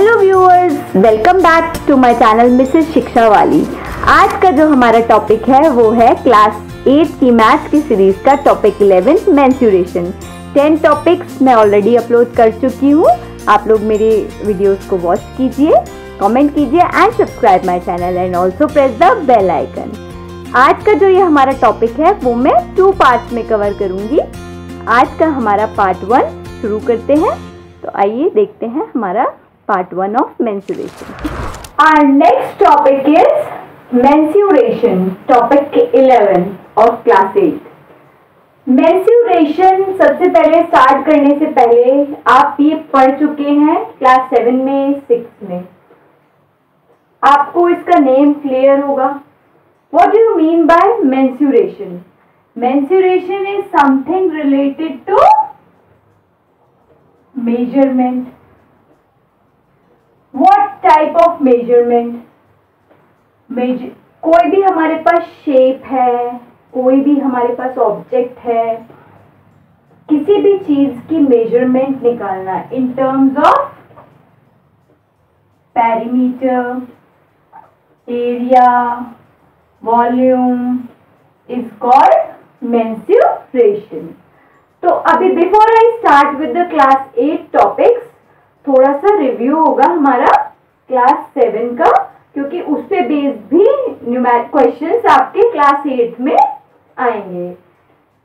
Hello viewers, welcome back to my channel Mrs Shikshawali. आज का जो हमारा टॉपिक है वो है क्लास 8 की मैथ्स की सीरीज का टॉपिक 11 मेंस्ट्रुएशन। 10 टॉपिक्स मैं ऑलरेडी अपलोड कर चुकी हूँ। आप लोग मेरे वीडियोस को वॉच कीजिए, कमेंट कीजिए and subscribe my channel and also press the bell icon. आज का जो ये हमारा टॉपिक है वो मैं 2 पार्ट में कवर करूँगी। आज का हमारा पार्ट 1 शुरू करते हैं। तो आइए देखते हैं हमारा Part 1 of mensuration. Our next topic is mensuration, topic 11 of class 8. Mensuration सबसे पहले start करने से पहले आप ये पढ़ चुके हैं class 7 में 6 में। आपको इसका name clear होगा। What do you mean by mensuration? Mensuration is something related to measurement. What type of measurement? कोई भी हमारे पास शेप है, कोई भी हमारे पास ऑब्जेक्ट है, किसी भी चीज की मेजरमेंट निकालना in terms of perimeter, area, volume is called mensuration. तो अभी before I start with the class 8 topics थोड़ा सा रिव्यू होगा हमारा क्लास 7 का, क्योंकि उस पे बेस भी न्यूमेरिक क्वेश्चंस आपके क्लास 8 में आएंगे।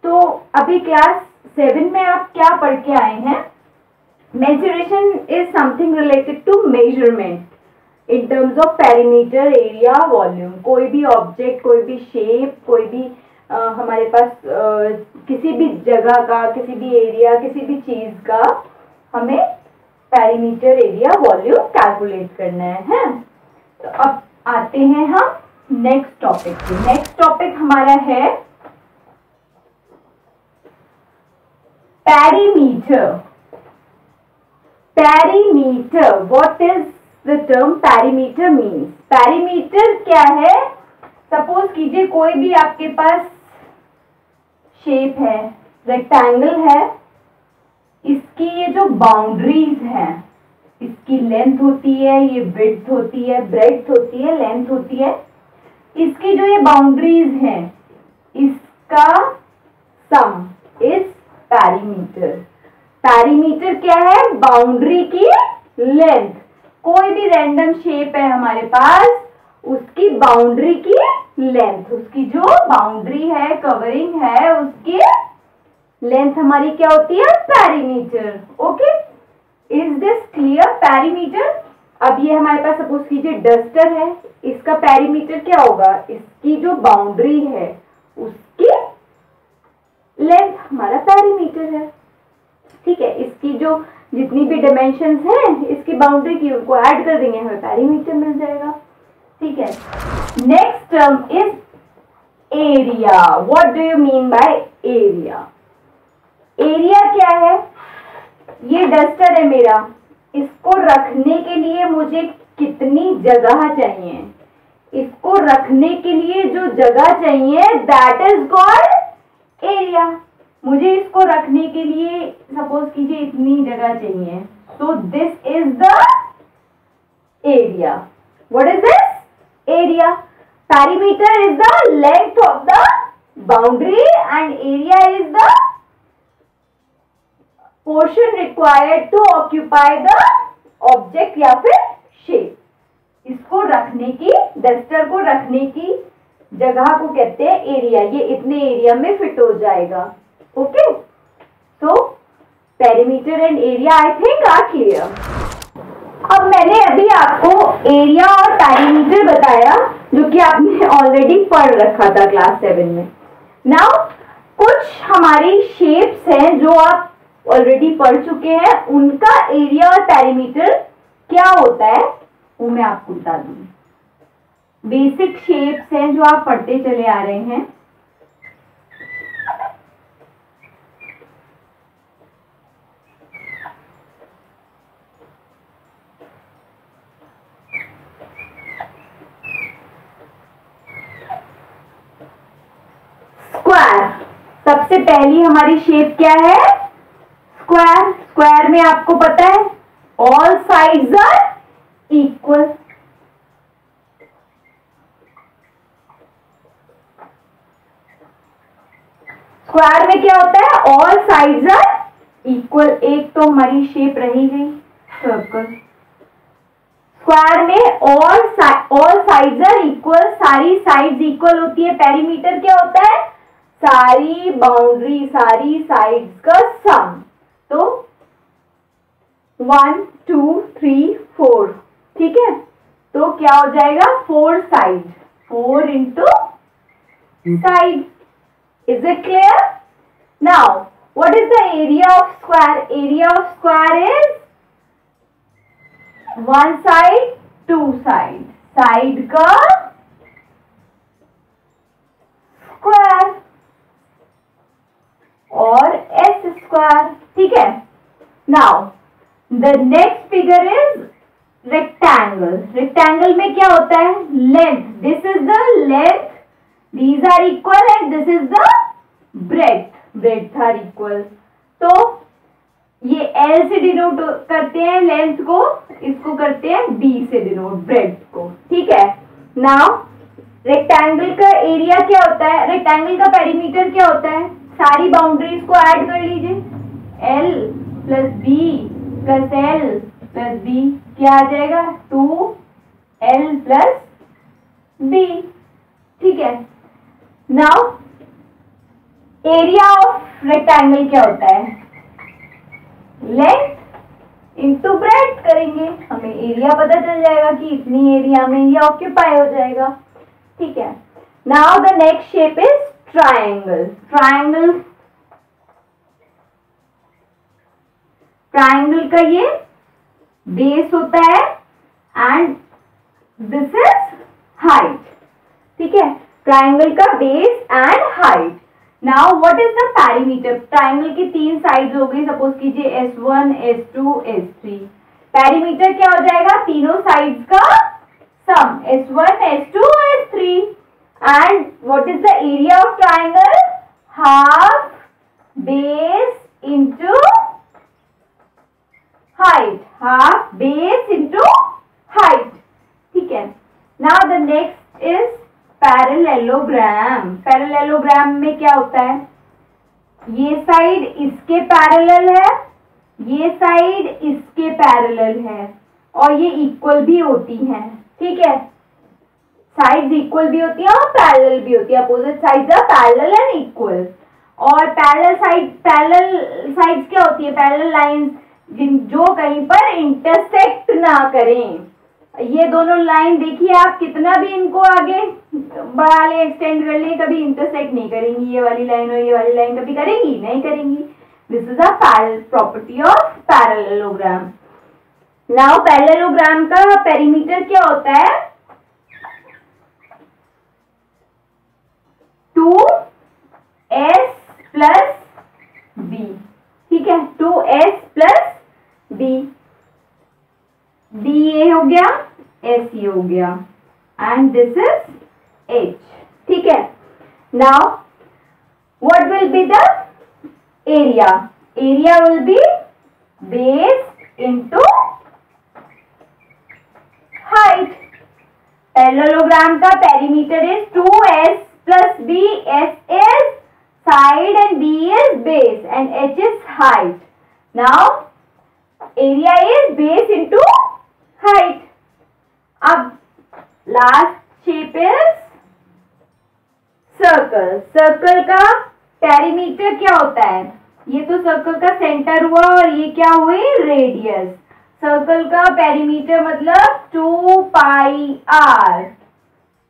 तो अभी क्लास 7 में आप क्या पढ़ के आए हैं? Mensuration is something related to measurement in terms of perimeter, area, volume. कोई भी ऑब्जेक्ट, कोई भी शेप, कोई भी हमारे पास किसी भी जगह का, किसी भी एरिया, किसी भी चीज का हमें पैरीमीटर, एरिया, वॉल्यूम कैलकुलेट करना है। तो अब आते हैं हम नेक्स्ट टॉपिक पे। नेक्स्ट टॉपिक हमारा है perimeter. Perimeter, what is the term perimeter means? Perimeter क्या है? सपोज कीजिए कोई भी आपके पास शेप है, रेक्टेंगल है, इसकी ये जो बाउंड्रीज हैं, इसकी लेंथ होती है, ये विड्थ होती है, ब्रेड्थ होती है, लेंथ होती है। इसकी जो ये बाउंड्रीज हैं, इसका सम इज पैरीमीटर। पैरीमीटर क्या है? बाउंड्री की लेंथ। कोई भी रैंडम शेप है हमारे पास, उसकी बाउंड्री की लेंथ, उसकी जो बाउंड्री है, कवरिंग है, उसकी लेंथ हमारी क्या होती है? Perimeter. Okay, is this clear? Perimeter. अब ये हमारे पास सपोज कीजिए डस्टर है, इसका पैरीमीटर क्या होगा? इसकी जो बाउंड्री है उसकी लेंथ हमारा पैरीमीटर है। ठीक है, इसकी जो जितनी भी डायमेंशंस हैं इसकी बाउंड्री की, उनको ऐड कर देंगे, हमें पैरीमीटर मिल जाएगा। ठीक है, next term is area. What do you mean by area? Area क्या है? ये डस्टर है मेरा, इसको रखने के लिए मुझे कितनी जगह चाहिए? इसको रखने के लिए जो जगह चाहिए दैट इज कॉल्ड एरिया। मुझे इसको रखने के लिए सपोज कीजिए इतनी जगह चाहिए, so this is the area. What is this? Area. Perimeter is the length of the boundary and area is the portion required to occupy the object या फिर शेप। इसको रखने की, डस्टर को रखने की जगह को कहते हैं एरिया। ये इतने एरिया में फिट हो जाएगा। ओके, तो perimeter and area I think are clear. अब मैंने अभी आपको एरिया और पेरीमीटर बताया जो कि आपने ऑलरेडी पढ़ रखा था क्लास 7 में। नाउ कुछ हमारी शेप्स हैं जो आप ऑलरेडी पढ़ चुके हैं, उनका एरिया और पैरीमीटर क्या होता है वो मैं आपको बता दूं। बेसिक शेप्स हैं जो आप पढ़ते चले आ रहे हैं। स्क्वायर, सबसे पहली हमारी शेप क्या है? स्क्वायर। स्क्वायर में आपको पता है all sides are equal square में क्या होता है ऑल साइड्स आर इक्वल। एक तो हमारी शेप रहेगी सर्कल। स्क्वायर में ऑल साइड्स आर इक्वल, सारी साइड्स इक्वल होती है। पेरीमीटर क्या होता है सारी बाउंड्री, सारी साइड्स का सम। तो 1 2 3 4 ठीक है। तो क्या हो जाएगा 4 side, 4 into side. Is it clear? Now what is the area of square? Area of square is 1 side 2 side, side का स्क्वायर और एस स्क्वायर ठीक है। Now The next figure is rectangle. Rectangle में क्या होता है length. This is the length. These are equal and this is the breadth. Breadth are equal. तो ये L से denote करते हैं length को, इसको करते हैं B से denote breadth को ठीक है। Now rectangle का area क्या होता है? Rectangle का perimeter क्या होता है? सारी boundaries को add कर लीजिए L plus B plus L plus B क्या आ जाएगा 2L प्लस बी ठीक है। नाउ एरिया ऑफ रेक्टेंगल क्या होता है लेंथ इंटू ब्रेड करेंगे, हमें एरिया पता चल जाएगा कि इतनी एरिया में ये ऑक्यूपाई हो जाएगा ठीक है। Now the next shape is triangle. Triangle का ये बेस होता है एंड दिस इज हाइट ठीक है। ट्राइंगल का base and height. Now what is the perimeter? Triangle की 3 साइड्स हो गई, सपोज कीजिए S1 S2 S3। पेरीमीटर क्या हो जाएगा तीनों साइड्स का sum S1 S2 S3। And what is the area of triangle? Half base into height, half base into height ठीक है। now the next is parallelogram। parallelogram में क्या होता है ये साइड इसके पैरेलल है, ये साइड इसके पैरेलल है और ये इक्वल भी होती है ठीक है। साइड इक्वल भी होती है और पैरेलल भी होती है। Opposite side are parallel and equal. और पैरेलल साइड क्या होती है पैरेलल लाइंस जो कहीं पर इंटरसेक्ट ना करें। ये दोनों लाइन देखिए आप कितना भी इनको आगे बढ़ा ले एक्सटेंड कर ले कभी इंटरसेक्ट नहीं करेंगी। ये वाली लाइन और ये वाली लाइन कभी करेंगी नहीं करेंगी। This is a property of parallelogram. Now parallelogram का पेरीमीटर क्या होता है 2S प्लस बी ठीक है। 2S plus B, B A हो गया एस ये हो गया एंड दिस इज एच ठीक है। Now what will be the area? Area will be base into height. Parallelogram का perimeter is 2S plus B, S is side and B is base and H is height. Now area is base into height. अब last shape is circle. Circle का perimeter क्या होता है? ये तो circle का centre हुआ और ये क्या हुई रेडियस। सर्कल का पेरीमीटर मतलब 2πr।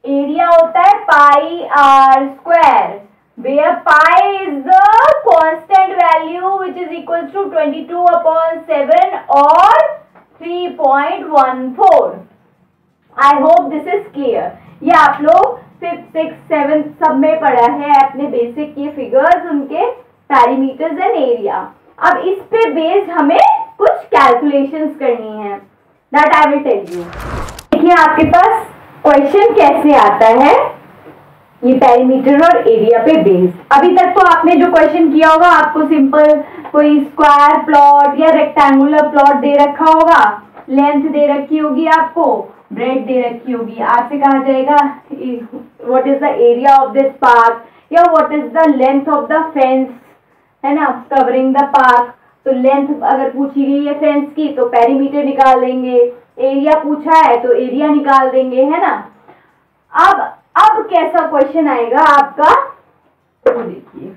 एरिया होता है πr², where pi is the constant value which is equal to 22/7 or 3.14. I hope this is clear. ये आप लोग 5th 6th 7th सब में पढ़ा है अपने बेसिक ये फिगर्स, उनके पैरामीटर्स एंड एरिया। अब इस पे बेस्ड हमें कुछ कैलकुलेशंस करनी है that I will tell you. देखिए आपके पास क्वेश्चन कैसे आता है ये पेरीमीटर और एरिया पे बेस्ड। अभी तक तो आपने जो क्वेश्चन किया होगा आपको सिंपल कोई स्क्वायर प्लॉट या रेक्टेंगुलर प्लॉट दे रखा होगा लेंथ दे रखी होगी, आपको ब्रेड दे रखी होगी, आपसे कहा जाएगा what is the area of this park या what is the length of the fence, है ना, कवरिंग द पार्क। तो लेंथ अगर पूछी गई है फेंस की तो पेरीमीटर निकाल देंगे, एरिया पूछा है तो एरिया निकाल देंगे, है ना। अब कैसा क्वेश्चन आएगा आपका, वो देखिए,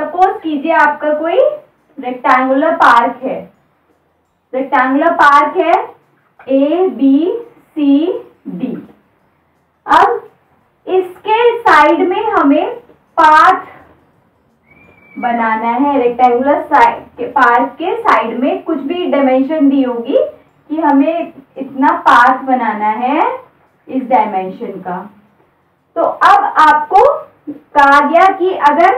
सपोज कीजिए आपका कोई रेक्टेंगुलर पार्क है, रेक्टेंगुलर पार्क है ए बी सी डी। अब इसके साइड में हमें पाथ बनाना है, रेक्टेंगुलर साइड के पार्क के साइड में कुछ भी डायमेंशन दी होगी कि हमें इतना पाथ बनाना है इस डायमेंशन का। तो अब आपको कहा गया कि अगर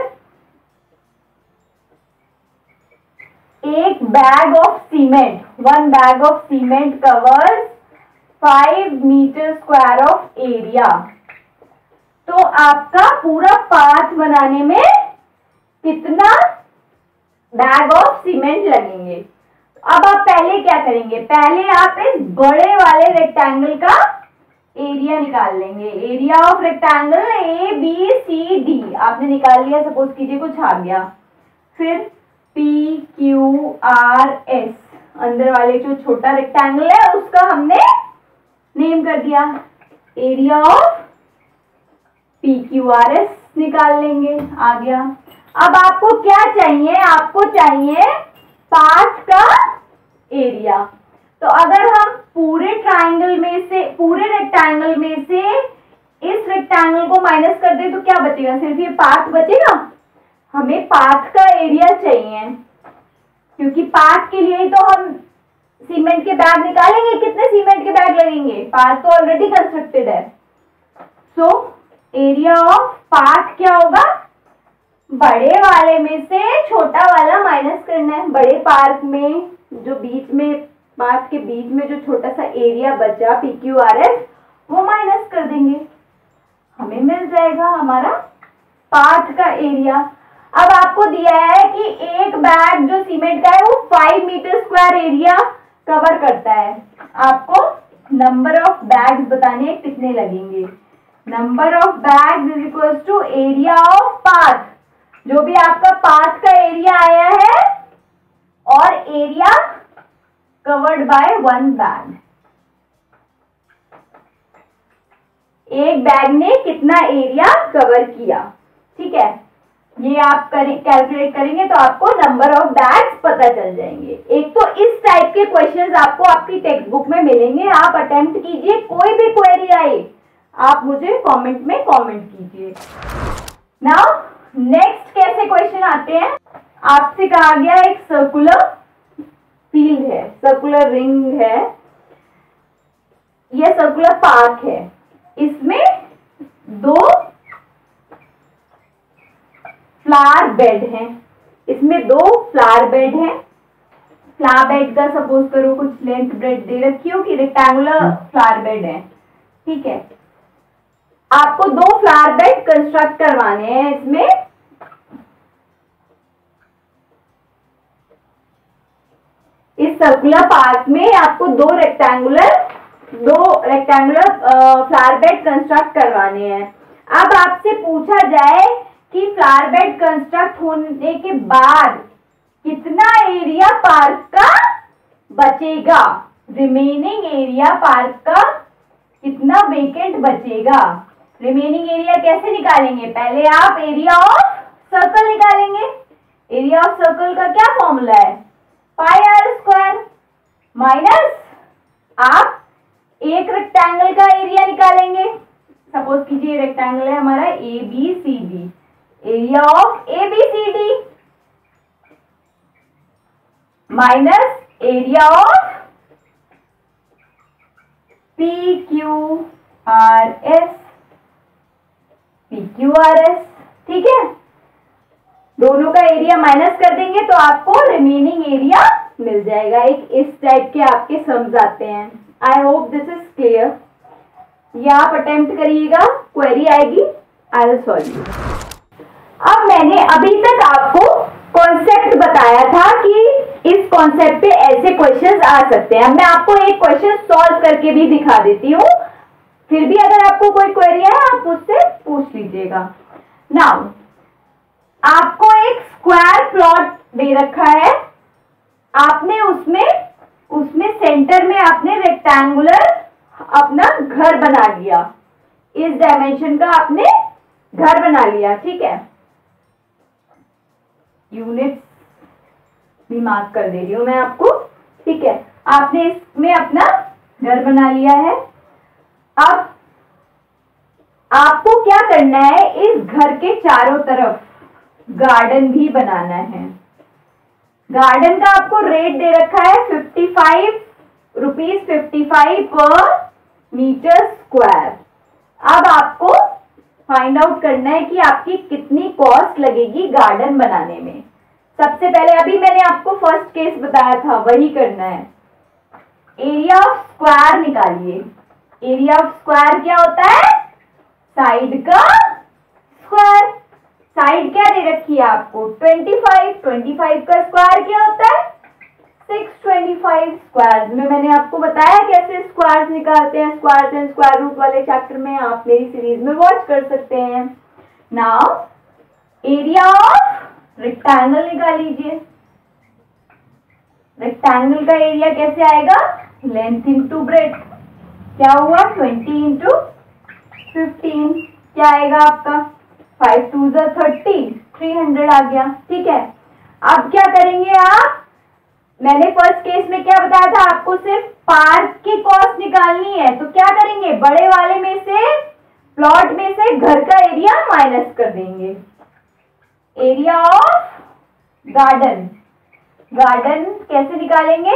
एक bag of cement, one bag of cement covers 5 metre square of area, तो आपका पूरा पाथ बनाने में कितना बैग ऑफ सीमेंट लगेंगे। अब आप पहले क्या करेंगे, पहले आप इस बड़े वाले रेक्टेंगल का एरिया निकाल लेंगे, area of rectangle A B C D आपने निकाल लिया, सपोज कीजिए कुछ आ गया, फिर पी क्यू आर एस, अंदर वाले जो छोटा रेक्टेंगल है उसका हमने नेम कर दिया, area of P Q R S निकाल लेंगे, आ गया। अब आपको क्या चाहिए, आपको चाहिए पाथ का एरिया। तो अगर हम पूरे ट्रायंगल में से, पूरे रेक्टेंगल में से इस रेक्टेंगल को माइनस कर दे तो क्या बचेगा, सिर्फ ये पाथ बचेगा। हमें पाथ का एरिया चाहिए, क्योंकि पाथ के लिए ही तो हम सीमेंट के बैग निकालेंगे, कितने सीमेंट के बैग लगेंगे, पाथ तो ऑलरेडी कंस्ट्रक्टेड है। सो एरिया ऑफ पाथ क्या होगा, बड़े वाले में से छोटा वाला माइनस करना है, बड़े पार्क में जो बीच में, पार्क के बीच में जो छोटा सा एरिया बचा PQRS वो माइनस कर देंगे, हमें मिल जाएगा हमारा पार्क का एरिया। अब आपको दिया है कि एक बैग जो सीमेंट का है वो 5 मीटर स्क्वायर एरिया कवर करता है, आपको नंबर ऑफ बैग्स बताने कितने लगेंगे, number of bags is equal to area of park, जो भी आपका पाथ का एरिया आया है और area covered by one bag, एक बैग ने कितना एरिया कवर किया। ठीक है, ये आप कैलकुलेट करेंगे तो आपको नंबर ऑफ बैग्स पता चल जाएंगे। एक तो इस टाइप के क्वेश्चंस आपको आपकी टेक्स्ट बुक में मिलेंगे, आप अटेम्प्ट कीजिए, कोई भी क्वेरी आए आप मुझे कमेंट में कमेंट कीजिए। नाउ नेक्स्ट कैसे क्वेश्चन आते हैं, आपसे कहा गया एक सर्कुलर फील्ड है, सर्कुलर रिंग है, यह सर्कुलर पार्क है, इसमें 2 फ्लावर बेड हैं, इसमें 2 फ्लावर बेड हैं। फ्लावर बेड का सपोज करो कुछ लेंथ ब्रेड दे रखी हो कि रेक्टेंगुलर फ्लावर बेड है, ठीक है, आपको 2 फ्लावर बेड कंस्ट्रक्ट करवाने हैं, इसमें इस सर्कुलर पार्क में आपको 2 रेक्टेंगुलर फ्लावर बेड कंस्ट्रक्ट करवाने हैं। अब आपसे पूछा जाए कि फ्लावर बेड कंस्ट्रक्ट होने के बाद कितना एरिया पार्क का बचेगा, रिमेनिंग एरिया पार्क का कितना वेकेंट बचेगा। रिमेनिंग एरिया कैसे निकालेंगे, पहले आप एरिया ऑफ सर्कल निकालेंगे, एरिया ऑफ सर्कल का क्या फॉर्मूला है, πr² माइनस आप एक रेक्टेंगल का एरिया निकालेंगे, सपोज कीजिए रेक्टेंगल है हमारा A B C D, area of A B C D minus area of PQRS, ठीक है, दोनों का एरिया माइनस कर देंगे तो आपको रिमेनिंग एरिया मिल जाएगा। एक इस टाइप के आपके सम्स आते हैं। I hope this is clear, या आप अटेम्प्ट करिएगा, क्वेरी आएगी आई विल सॉल्व यू। अब मैंने अभी तक आपको कॉन्सेप्ट बताया था कि इस कॉन्सेप्ट पे ऐसे क्वेश्चंस आ सकते हैं। अब मैं आपको एक क्वेश्चन सॉल्व करके भी दिखा देती हूँ, फिर भी अगर आपको कोई क्वेरी है आप उससे पूछ लीजिएगा। नाउ आपको एक स्क्वायर प्लॉट दे रखा है, आपने उसमें सेंटर में आपने रेक्टेंगुलर अपना घर बना लिया, इस डायमेंशन का आपने घर बना लिया, ठीक है। यूनिट भी मार्क कर दे रही हूं मैं आपको, ठीक है। आपने इसमें अपना घर बना लिया है। अब आपको क्या करना है, इस घर के चारों तरफ गार्डन भी बनाना है। गार्डन का आपको रेट दे रखा है 55 रुपीज पर मीटर स्क्वायर। अब आपको फाइंड आउट करना है कि आपकी कितनी कॉस्ट लगेगी गार्डन बनाने में। सबसे पहले अभी मैंने आपको फर्स्ट केस बताया था, वही करना है। एरिया ऑफ स्क्वायर निकालिए। एरिया ऑफ स्क्वायर क्या होता है, साइड का स्क्वायर। साइड क्या दे रखी है आपको, 25। 25 का स्क्वायर क्या होता है, 625। स्क्वायर में मैंने आपको बताया कैसे स्क्वायर निकालते हैं, स्क्वायर एंड स्क्वायर रूट वाले चैप्टर में आप मेरी सीरीज में वॉच कर सकते हैं। नाउ एरिया ऑफ रेक्टेंगल निकाल लीजिए। रेक्टेंगल का एरिया कैसे आएगा, लेंथ इंटू ब्रेड। क्या हुआ, 20 इंटू 15। क्या आएगा आपका, 5×2 = 30, 300 आ गया, ठीक है। अब क्या करेंगे आप, मैंने फर्स्ट केस में क्या बताया था, आपको सिर्फ पार्क की कॉस्ट निकालनी है, तो क्या करेंगे, बड़े वाले में से, प्लॉट में से घर का एरिया माइनस कर देंगे। एरिया ऑफ गार्डन, गार्डन कैसे निकालेंगे,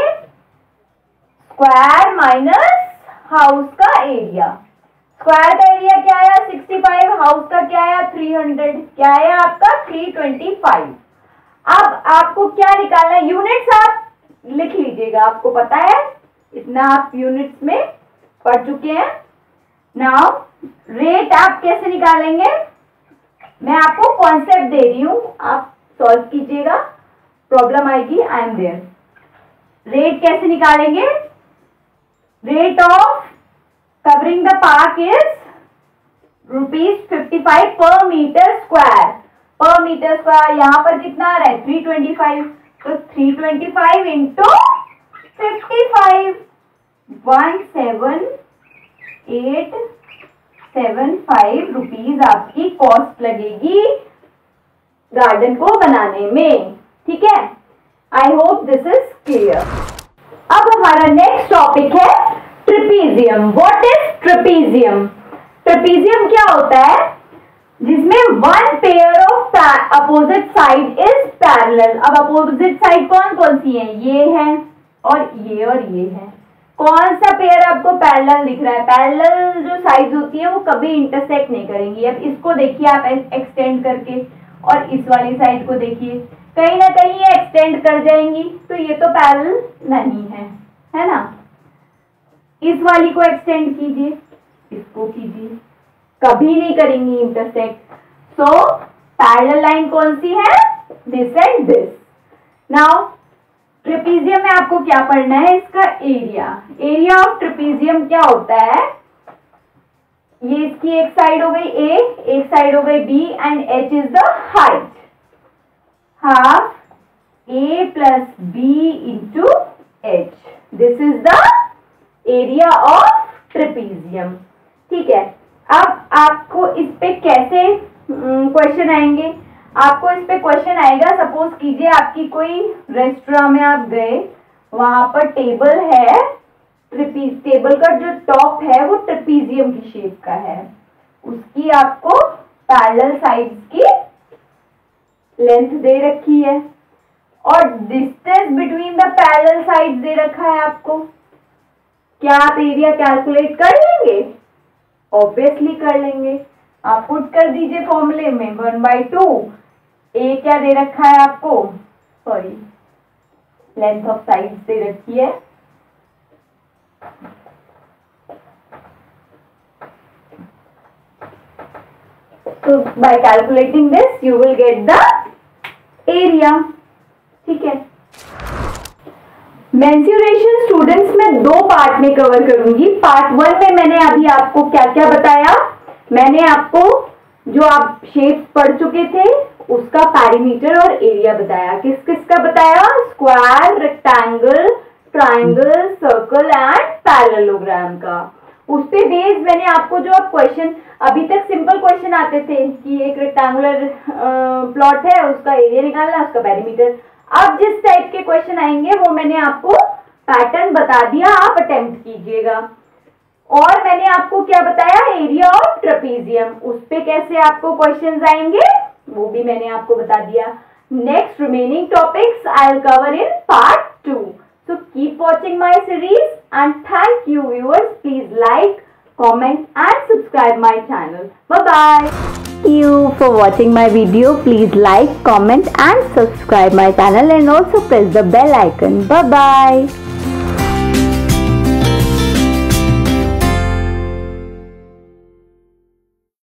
स्क्वायर माइनस हाउस का एरिया। स्क्वायर का एरिया क्या आया, 65, हाउस का क्या आया, 300। क्या आया आपका, 325। अब आपको क्या निकालना है, यूनिट्स आप लिख लीजिएगा, आपको पता है इतना आप यूनिट्स में पढ़ चुके हैं। नाउ रेट आप कैसे निकालेंगे, मैं आपको कॉन्सेप्ट दे रही हूं, आप सॉल्व कीजिएगा, प्रॉब्लम आएगी, आई एम देयर। रेट कैसे निकालेंगे, rate of covering the park is ₹55 per metre square. Per metre square यहाँ पर कितना आ रहा है, 325, तो 325 × 55, 17875 रुपीज आपकी कॉस्ट लगेगी गार्डन को बनाने में, ठीक है। I hope this is clear. अब हमारा नेक्स्ट टॉपिक है trapezium. What is trapezium? Trapezium क्या होता है, जिसमें one pair of opposite side is parallel. अब अपोजिट साइड कौन कौन सी है, ये है और ये और ये है। कौन सा पेयर आपको पैरेलल दिख रहा है, पैरेलल जो साइड होती है वो कभी इंटरसेक्ट नहीं करेंगी। अब इसको देखिए आप एक्सटेंड करके, और इस वाली साइड को देखिए, कहीं ना कहीं ये एक्सटेंड कर जाएंगी, तो ये तो पैरेलल नहीं है, है ना। इस वाली को एक्सटेंड कीजिए, इसको कीजिए, कभी नहीं करेंगी इंटरसेक्ट। सो पैरेलल लाइन कौन सी है, this and this. Now trapezium में आपको क्या पढ़ना है, इसका एरिया। एरिया ऑफ ट्रेपेजियम क्या होता है, ये इसकी एक साइड हो गई ए, एक साइड हो गई B, and H is the height. Half A + B × H, this is the area of trapezium, ठीक है। अब आपको इस पे कैसे क्वेश्चन आएंगे, आपको इस पे क्वेश्चन आएगा, सपोज कीजिए आपकी कोई रेस्टोरेंट में आप गए, वहां पर टेबल है, टेबल का जो टॉप है वो ट्रेपेजियम की शेप का है, उसकी आपको पैरेलल साइड्स की लेंथ दे रखी है, और distance between the parallel sides दे रखा है आपको। क्या आप एरिया कैलकुलेट कर लेंगे, ऑब्वियसली कर लेंगे। आप पुट कर दीजिए फॉर्मूले में, 1/2 ए क्या दे रखा है आपको, सॉरी लेंथ ऑफ साइड दे रखी है, तो by calculating this you will get the area. Mensuration students मैं दो पार्ट में कवर करूंगी। पार्ट वन में मैंने अभी आपको क्या क्या बताया, मैंने आपको जो आप शेप्स पढ़ चुके थे उसका पैरीमीटर और एरिया बताया। किस किस का बताया? Square, rectangle, triangle, circle and parallelogram का। उस पे बेस मैंने आपको जो आप क्वेश्चन, अभी तक सिंपल क्वेश्चन आते थे कि एक रेक्टेंगुलर प्लॉट है, उसका एरिया निकालना, उसका पैरीमीटर। अब जिस टाइप के क्वेश्चन आएंगे वो मैंने आपको पैटर्न बता दिया, आप अटेम्प्ट कीजिएगा। और मैंने आपको क्या बताया? एरिया ऑफ ट्रेपीजियम, उस पे कैसे आपको क्वेश्चंस आएंगे वो भी मैंने आपको बता दिया। Next remaining topics I will cover in part two. So keep watching my series and thank you viewers. Please like, comment and subscribe my channel. Bye bye. Thank you for watching my video. Please like, comment and subscribe my channel and also press the bell icon. Bye bye.